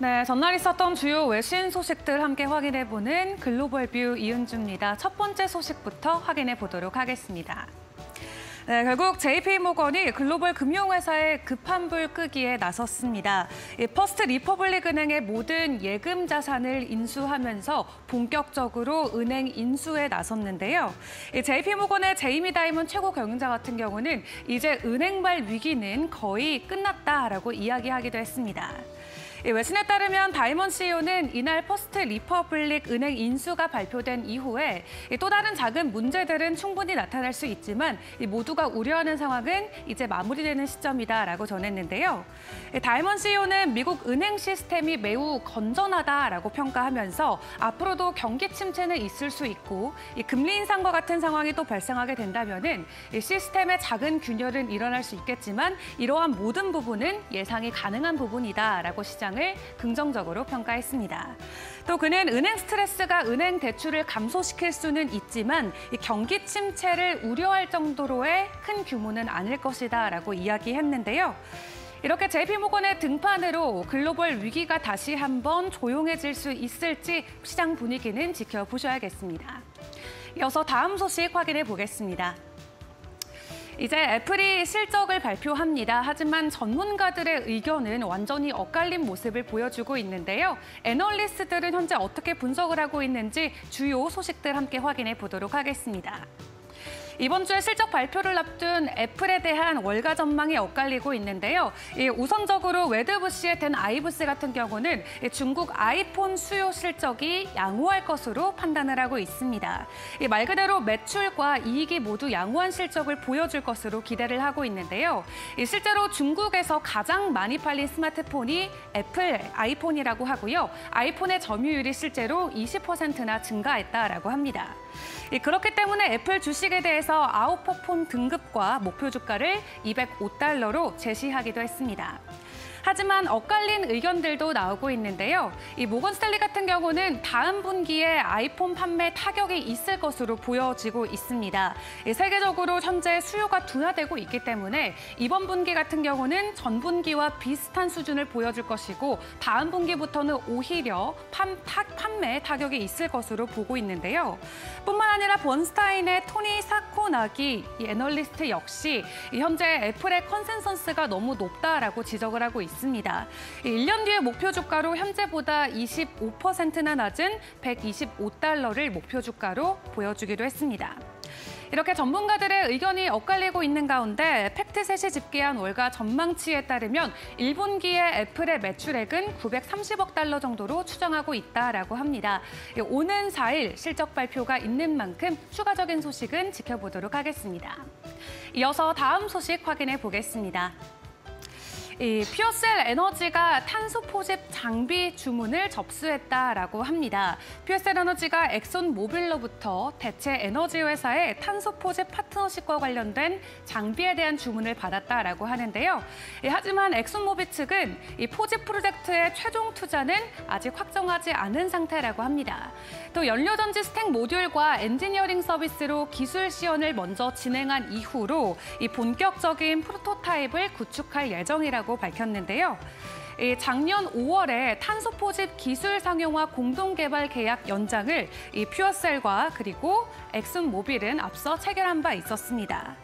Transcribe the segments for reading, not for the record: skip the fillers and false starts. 네, 전날 있었던 주요 외신 소식들 함께 확인해보는 글로벌 뷰 이은주입니다. 첫 번째 소식부터 확인해보도록 하겠습니다. 네, 결국 JP모건이 글로벌 금융회사의 급한 불 끄기에 나섰습니다. 퍼스트 리퍼블릭 은행의 모든 예금 자산을 인수하면서 본격적으로 은행 인수에 나섰는데요. JP모건의 제이미 다이먼 최고 경영자 같은 경우는 이제 은행발 위기는 거의 끝났다라고 이야기하기도 했습니다. 외신에 따르면 다이먼 CEO는 이날 퍼스트 리퍼블릭 은행 인수가 발표된 이후에 또 다른 작은 문제들은 충분히 나타날 수 있지만 모두가 우려하는 상황은 이제 마무리되는 시점이다라고 전했는데요. 다이먼 CEO는 미국 은행 시스템이 매우 건전하다라고 평가하면서 앞으로도 경기 침체는 있을 수 있고 금리 인상과 같은 상황이 또 발생하게 된다면은 시스템의 작은 균열은 일어날 수 있겠지만 이러한 모든 부분은 예상이 가능한 부분이다라고 시장 을 긍정적으로 평가했습니다. 또 그는 은행 스트레스가 은행 대출을 감소시킬 수는 있지만 경기 침체를 우려할 정도로의 큰 규모는 아닐 것이다라고 이야기했는데요. 이렇게 JP모건의 등판으로 글로벌 위기가 다시 한번 조용해질 수 있을지 시장 분위기는 지켜보셔야겠습니다. 이어서 다음 소식 확인해 보겠습니다. 이제 애플이 실적을 발표합니다. 하지만 전문가들의 의견은 완전히 엇갈린 모습을 보여주고 있는데요. 애널리스트들은 현재 어떻게 분석을 하고 있는지 주요 소식들 함께 확인해 보도록 하겠습니다. 이번 주에 실적 발표를 앞둔 애플에 대한 월가 전망이 엇갈리고 있는데요. 우선적으로 웨드부시의 댄 아이브스 같은 경우는 중국 아이폰 수요 실적이 양호할 것으로 판단을 하고 있습니다. 말 그대로 매출과 이익이 모두 양호한 실적을 보여줄 것으로 기대를 하고 있는데요. 실제로 중국에서 가장 많이 팔린 스마트폰이 애플 아이폰이라고 하고요. 아이폰의 점유율이 실제로 20%나 증가했다라고 합니다. 그렇기 때문에 애플 주식에 대해서 아웃퍼폼 등급과 목표 주가를 205달러로 제시하기도 했습니다. 하지만 엇갈린 의견들도 나오고 있는데요. 이 모건스탠리 같은 경우는 다음 분기에 아이폰 판매 타격이 있을 것으로 보여지고 있습니다. 세계적으로 현재 수요가 둔화되고 있기 때문에 이번 분기 같은 경우는 전 분기와 비슷한 수준을 보여줄 것이고 다음 분기부터는 오히려 판매 타격이 있을 것으로 보고 있는데요. 뿐만 아니라 번스타인의 토니 사크 나기 애널리스트 역시 현재 애플의 컨센서스가 너무 높다라고 지적을 하고 있습니다. 1년 뒤의 목표 주가로 현재보다 25%나 낮은 125달러를 목표 주가로 보여주기도 했습니다. 이렇게 전문가들의 의견이 엇갈리고 있는 가운데 팩트셋이 집계한 월가 전망치에 따르면 1분기에 애플의 매출액은 930억 달러 정도로 추정하고 있다라고 합니다. 오는 4일 실적 발표가 있는 만큼 추가적인 소식은 지켜보도록 하겠습니다. 이어서 다음 소식 확인해 보겠습니다. 퓨어셀 에너지가 탄소 포집 장비 주문을 접수했다라고 합니다. 퓨어셀 에너지가 엑손모빌로부터 대체 에너지 회사의 탄소 포집 파트너십과 관련된 장비에 대한 주문을 받았다라고 하는데요. 하지만 엑손모빌 측은 이 포집 프로젝트의 최종 투자는 아직 확정하지 않은 상태라고 합니다. 또 연료전지 스택 모듈과 엔지니어링 서비스로 기술 시연을 먼저 진행한 이후로 이 본격적인 프로토타입을 구축할 예정이라고 밝혔는데요. 작년 5월에 탄소 포집 기술 상용화 공동 개발 계약 연장을 퓨어셀과 그리고 엑슨모빌은 앞서 체결한 바 있었습니다.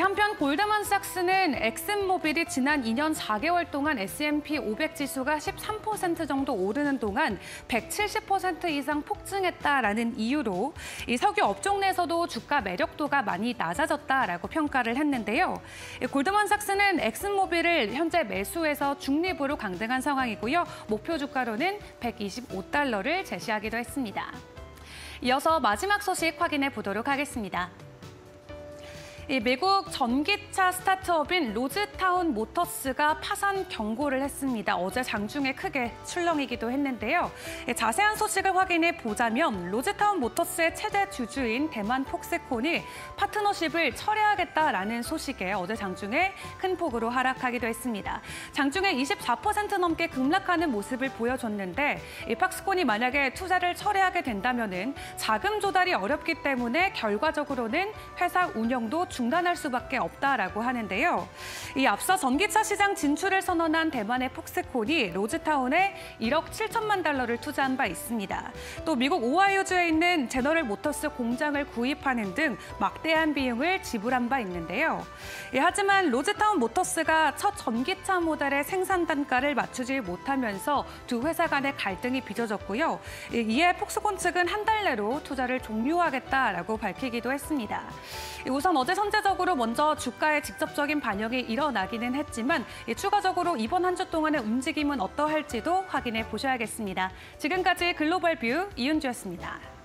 한편 골드만삭스는 엑슨모빌이 지난 2년 4개월 동안 S&P 500 지수가 13% 정도 오르는 동안 170% 이상 폭증했다라는 이유로 석유 업종 내에서도 주가 매력도가 많이 낮아졌다라고 평가를 했는데요. 골드만삭스는 엑슨모빌을 현재 매수해서 중립으로 강등한 상황이고요. 목표 주가로는 125달러를 제시하기도 했습니다. 이어서 마지막 소식 확인해 보도록 하겠습니다. 미국 전기차 스타트업인 로즈타운 모터스가 파산 경고를 했습니다. 어제 장중에 크게 출렁이기도 했는데요. 자세한 소식을 확인해 보자면 로즈타운 모터스의 최대 주주인 대만 폭스콘이 파트너십을 철회하겠다라는 소식에 어제 장중에 큰 폭으로 하락하기도 했습니다. 장중에 24% 넘게 급락하는 모습을 보여줬는데 이 폭스콘이 만약에 투자를 철회하게 된다면은 자금 조달이 어렵기 때문에 결과적으로는 회사 운영도 중단할 수밖에 없다라고 하는데요. 이 앞서 전기차 시장 진출을 선언한 대만의 폭스콘이 로즈타운에 1억 7천만 달러를 투자한 바 있습니다. 또 미국 오하이오주에 있는 제너럴 모터스 공장을 구입하는 등 막대한 비용을 지불한 바 있는데요. 예, 하지만 로즈타운 모터스가 첫 전기차 모델의 생산 단가를 맞추지 못하면서 두 회사 간의 갈등이 빚어졌고요. 이에 폭스콘 측은 한 달 내로 투자를 종료하겠다라고 밝히기도 했습니다. 우선 어제 선제적으로 먼저 주가에 직접적인 반영이 일어나기는 했지만 추가적으로 이번 한 주 동안의 움직임은 어떠할지도 확인해 보셔야겠습니다. 지금까지 글로벌 뷰 이은주였습니다.